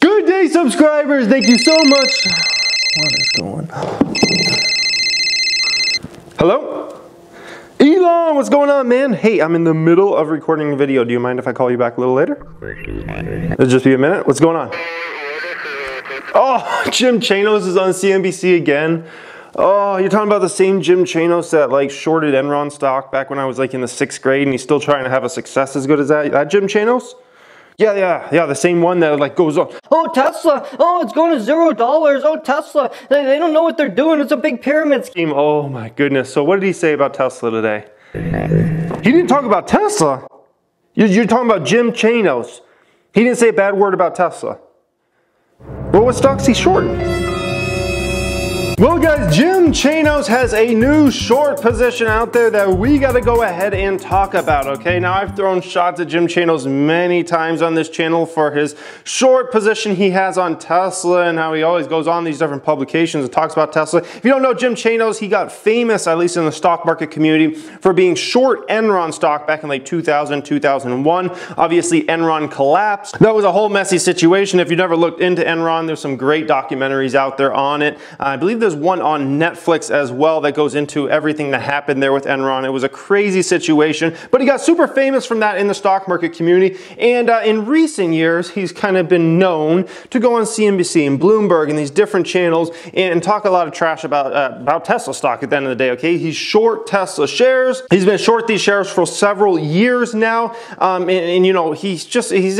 Good day, subscribers. Thank you so much. What is going on? Hello? Elon, what's going on, man? Hey, I'm in the middle of recording a video. Do you mind if I call you back a little later? It'll just be a minute. What's going on? Oh, Jim Chanos is on CNBC again. Oh, you're talking about the same Jim Chanos that like shorted Enron stock back when I was like in the 6th grade, and he's still trying to have a success as good as that? That Jim Chanos? Yeah, the same one that like goes on, oh, Tesla, oh, it's going to $0, oh, Tesla, they don't know what they're doing, it's a big pyramid scheme. Oh my goodness. So what did he say about Tesla today? He didn't talk about Tesla. You're talking about Jim Chanos. He didn't say a bad word about Tesla. Well, what stocks he shorted? Well guys, Jim Chanos has a new short position out there that we gotta go ahead and talk about, okay? Now I've thrown shots at Jim Chanos many times on this channel for his short position he has on Tesla and how he always goes on these different publications and talks about Tesla. If you don't know Jim Chanos, he got famous, at least in the stock market community, for being short Enron stock back in like 2000, 2001. Obviously Enron collapsed. That was a whole messy situation. If you've never looked into Enron, there's some great documentaries out there on it. I believe there's one on Netflix as well that goes into everything that happened there with Enron. It was a crazy situation, but he got super famous from that in the stock market community. And in recent years, he's kind of been known to go on CNBC and Bloomberg and these different channels and talk a lot of trash about Tesla stock at the end of the day, okay? He's short Tesla shares. He's been short these shares for several years now. You know, he's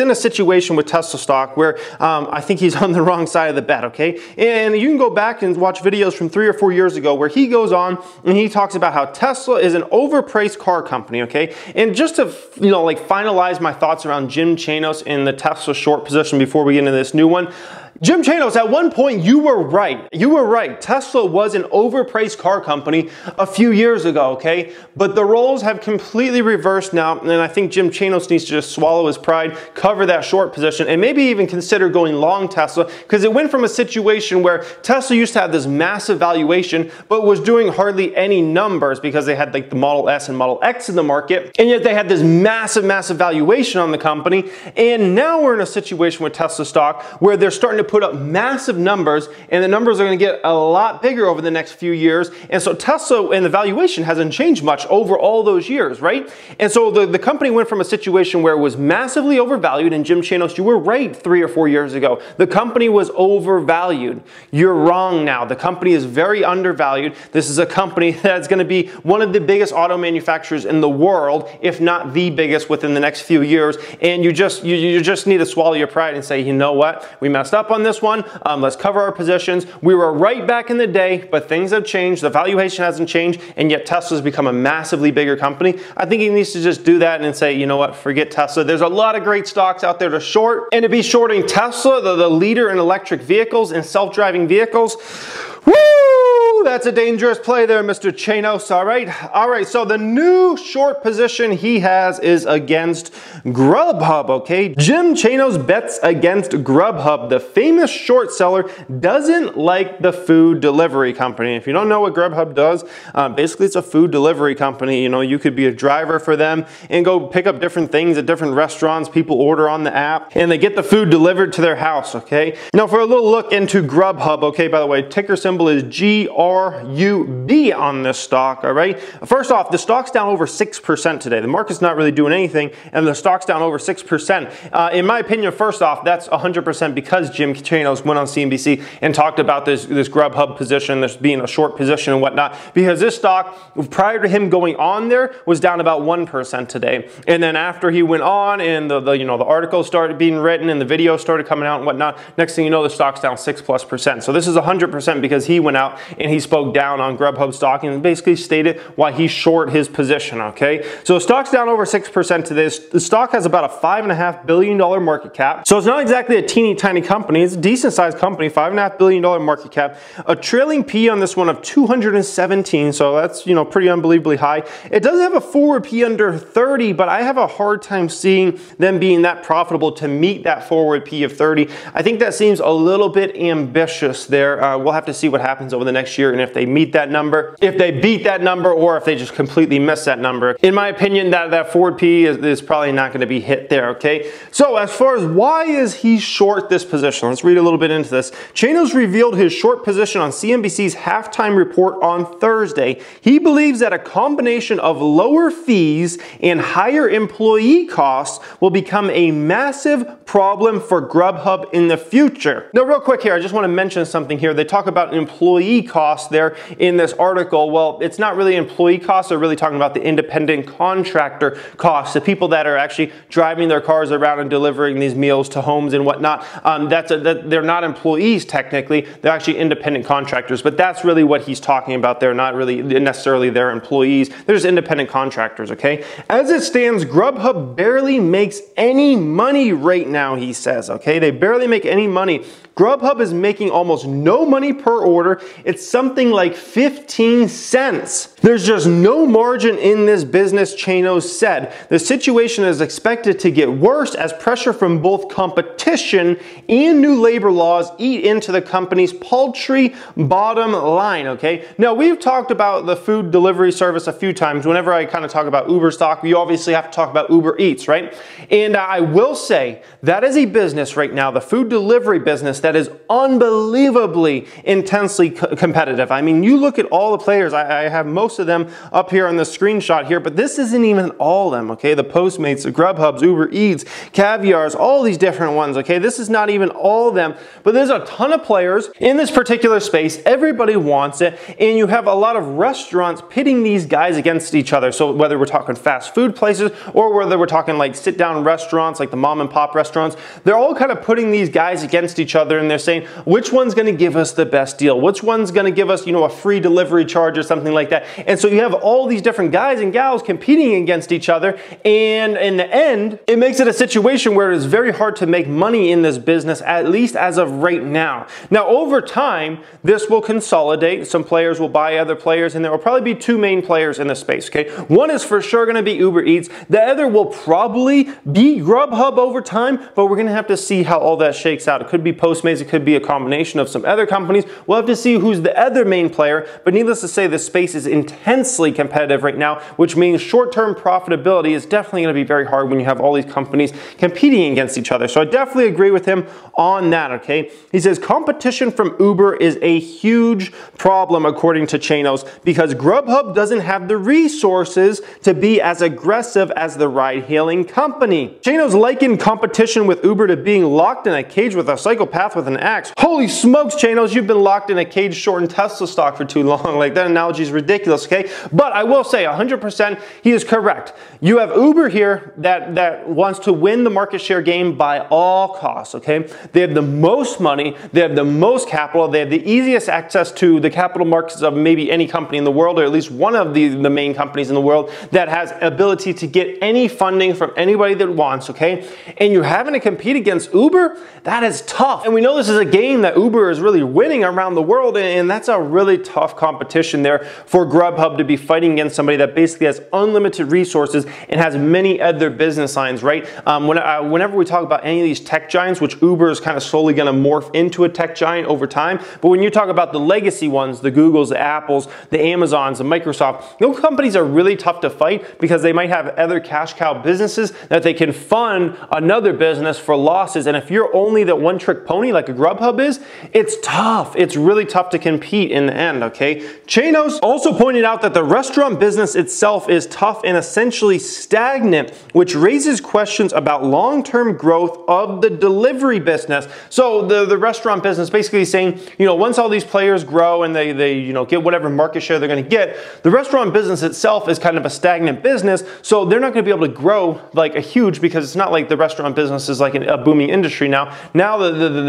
in a situation with Tesla stock where I think he's on the wrong side of the bet, okay? And you can go back and watch videos from 3 or 4 years ago where he goes on and he talks about how Tesla is an overpriced car company, okay? And just to, you know, like finalize my thoughts around Jim Chanos in the Tesla short position before we get into this new one, Jim Chanos, at one point, you were right. You were right. Tesla was an overpriced car company a few years ago, okay? But the roles have completely reversed now, and I think Jim Chanos needs to just swallow his pride, cover that short position, and maybe even consider going long Tesla, because it went from a situation where Tesla used to have this massive valuation, but was doing hardly any numbers because they had like the Model S and Model X in the market, and yet they had this massive, massive valuation on the company, and now we're in a situation with Tesla stock where they're starting to put up massive numbers, and the numbers are going to get a lot bigger over the next few years. And so Tesla and the valuation hasn't changed much over all those years, right? And so the company went from a situation where it was massively overvalued, and Jim Chanos, you were right 3 or 4 years ago. The company was overvalued. You're wrong now. The company is very undervalued. This is a company that's going to be one of the biggest auto manufacturers in the world, if not the biggest within the next few years. And you just need to swallow your pride and say, you know what? We messed up on this one. Let's cover our positions. We were right back in the day, but things have changed. The valuation hasn't changed, and yet Tesla's become a massively bigger company. I think he needs to just do that and say, you know what, forget Tesla. There's a lot of great stocks out there to short, and to be shorting Tesla, the leader in electric vehicles and self-driving vehicles, woo! That's a dangerous play there, Mr. Chanos, all right? All right, so the new short position he has is against Grubhub, okay? Jim Chanos bets against Grubhub. The famous short seller doesn't like the food delivery company. If you don't know what Grubhub does, basically it's a food delivery company. You know, you could be a driver for them and go pick up different things at different restaurants. People order on the app, and they get the food delivered to their house, okay? Now, for a little look into Grubhub, okay, by the way, ticker symbol is GRUB on this stock, all right? First off, the stock's down over 6% today. The market's not really doing anything, and the stock's down over 6%. In my opinion, first off, that's 100% because Jim Chanos went on CNBC and talked about this Grubhub position, this being a short position and whatnot, because this stock, prior to him going on there, was down about 1% today. And then after he went on and the article started being written and the video started coming out and whatnot, next thing you know, the stock's down 6+%. So this is 100% because he went out and he spoke down on Grubhub stock and basically stated why he short his position, okay? So the stock's down over 6% today. The stock has about a $5.5 billion market cap. So it's not exactly a teeny tiny company. It's a decent sized company, $5.5 billion market cap. A trailing P on this one of 217, so that's, you know, pretty unbelievably high. It does have a forward P under 30, but I have a hard time seeing them being that profitable to meet that forward P of 30. I think that seems a little bit ambitious there. We'll have to see what happens over the next year year, and if they meet that number, if they beat that number, or if they just completely miss that number. In my opinion, that forward PE is probably not going to be hit there, okay? So as far as why is he short this position, let's read a little bit into this. Chanos revealed his short position on CNBC's halftime report on Thursday. He believes that a combination of lower fees and higher employee costs will become a massive problem for Grubhub in the future. Now, real quick here, I just want to mention something here. They talk about employee costs there in this article. Well, it's not really employee costs. They're really talking about the independent contractor costs, the people that are actually driving their cars around and delivering these meals to homes and whatnot. They're not employees technically. They're actually independent contractors, but that's really what he's talking about. They're not really necessarily their employees. They're just independent contractors, okay? As it stands, Grubhub barely makes any money right now, he says, okay? They barely make any money. Grubhub is making almost no money per order. It's something like 15 cents. There's just no margin in this business, Chanos said. The situation is expected to get worse as pressure from both competition and new labor laws eat into the company's paltry bottom line, okay? Now, we've talked about the food delivery service a few times. Whenever I kind of talk about Uber stock, we obviously have to talk about Uber Eats, right? And I will say that is a business right now, the food delivery business, that is unbelievably intensely competitive. I mean, you look at all the players. I have most of them up here on the screenshot here, but this isn't even all of them, okay? The Postmates, the Grubhubs, Uber Eats, Caviars, all these different ones, okay? This is not even all of them, but there's a ton of players in this particular space. Everybody wants it, and you have a lot of restaurants pitting these guys against each other. So whether we're talking fast food places or whether we're talking like sit-down restaurants, like the mom and pop restaurants, they're all kind of putting these guys against each other, and they're saying, which one's gonna give us the best deal? Which one's gonna give us, you know, a free delivery charge or something like that? And so you have all these different guys and gals competing against each other, and in the end, it makes it a situation where it's very hard to make money in this business, at least as of right now. Now, over time, this will consolidate. Some players will buy other players, and there will probably be two main players in this space, okay? One is for sure gonna be Uber Eats. The other will probably be Grubhub over time, but we're gonna have to see how all that shakes out. It could be Postmates, it could be a combination of some other companies. We'll have to see who's the other main player, but needless to say, this space is intensely competitive right now, which means short-term profitability is definitely going to be very hard when you have all these companies competing against each other. So I definitely agree with him on that, okay? He says competition from Uber is a huge problem, according to Chanos, because Grubhub doesn't have the resources to be as aggressive as the ride-hailing company. Chanos likened competition with Uber to being locked in a cage with a psychopath with an axe. Holy smokes, Chanos, you've been locked in a cage short in Tesla stock for too long. Like, that analogy is ridiculous. Okay, but I will say 100% he is correct. You have Uber here that wants to win the market share game by all costs, okay? They have the most money, they have the most capital, they have the easiest access to the capital markets of maybe any company in the world, or at least one of the main companies in the world that has ability to get any funding from anybody that wants, okay? And you're having to compete against Uber, that is tough. And we know this is a game that Uber is really winning around the world, and that's a really tough competition there for Grubhub to be fighting against somebody that basically has unlimited resources and has many other business lines, right? Whenever we talk about any of these tech giants, which Uber is kind of slowly going to morph into a tech giant over time, but when you talk about the legacy ones, the Googles, the Apples, the Amazons, the Microsoft, those companies are really tough to fight because they might have other cash cow businesses that they can fund another business for losses. And if you're only that one trick pony like a Grubhub is, it's tough. It's really tough to compete in the end, okay? Chanos also pointed out that the restaurant business itself is tough and essentially stagnant, which raises questions about long-term growth of the delivery business. So the restaurant business basically saying, you know, once all these players grow and they you know, get whatever market share they're going to get, the restaurant business itself is kind of a stagnant business, so they're not going to be able to grow like a huge, because it's not like the restaurant business is like a booming industry now. Now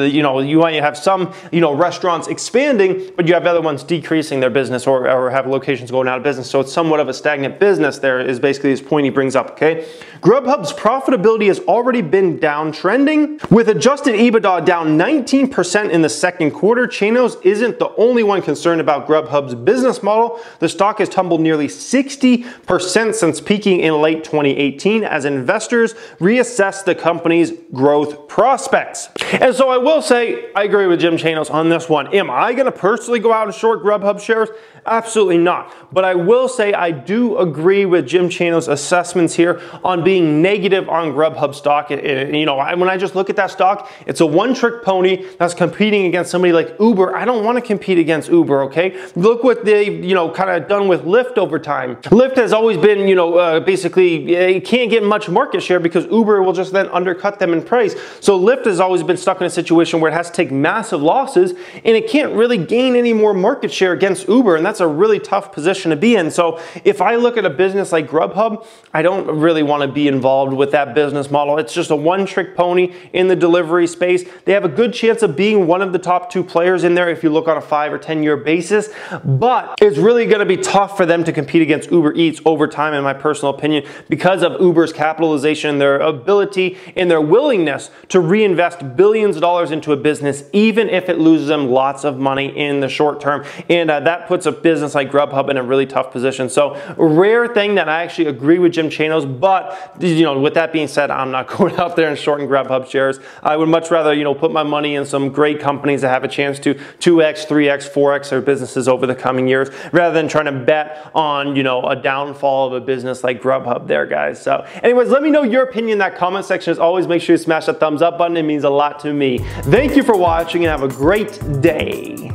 you know, you might have some, you know, restaurants expanding, but you have other ones decreasing their business or have low locations going out of business, so it's somewhat of a stagnant business there is basically his point he brings up, okay? Grubhub's profitability has already been downtrending, with adjusted EBITDA down 19% in the second quarter. Chanos isn't the only one concerned about Grubhub's business model. The stock has tumbled nearly 60% since peaking in late 2018 as investors reassess the company's growth prospects. And so I will say, I agree with Jim Chanos on this one. Am I gonna personally go go out and short Grubhub shares? Absolutely not. But I will say I do agree with Jim Chanos' assessments here on being negative on Grubhub stock. You know, when I just look at that stock, it's a one-trick pony that's competing against somebody like Uber. I don't want to compete against Uber, okay? Look what they've, you know, kind of done with Lyft over time. Lyft has always been, you know, basically, it can't get much market share because Uber will just then undercut them in price. So Lyft has always been stuck in a situation where it has to take massive losses and it can't really gain any more market share against Uber, and that's a really tough position to be in. So if I look at a business like Grubhub, I don't really want to be involved with that business model. It's just a one-trick pony in the delivery space. They have a good chance of being one of the top two players in there if you look on a 5- or 10-year basis, but it's really going to be tough for them to compete against Uber Eats over time, in my personal opinion, because of Uber's capitalization, their ability, and their willingness to reinvest billions of dollars into a business, even if it loses them lots of money in the short term. And that puts a business like Grubhub in a really tough position. So rare thing that I actually agree with Jim Chanos, but you know, with that being said, I'm not going out there and shorting Grubhub shares. I would much rather, you know, put my money in some great companies that have a chance to 2x, 3x, 4x their businesses over the coming years, rather than trying to bet on, you know, a downfall of a business like Grubhub there, guys. So anyways, let me know your opinion in that comment section. As always, make sure you smash that thumbs up button. It means a lot to me. Thank you for watching and have a great day.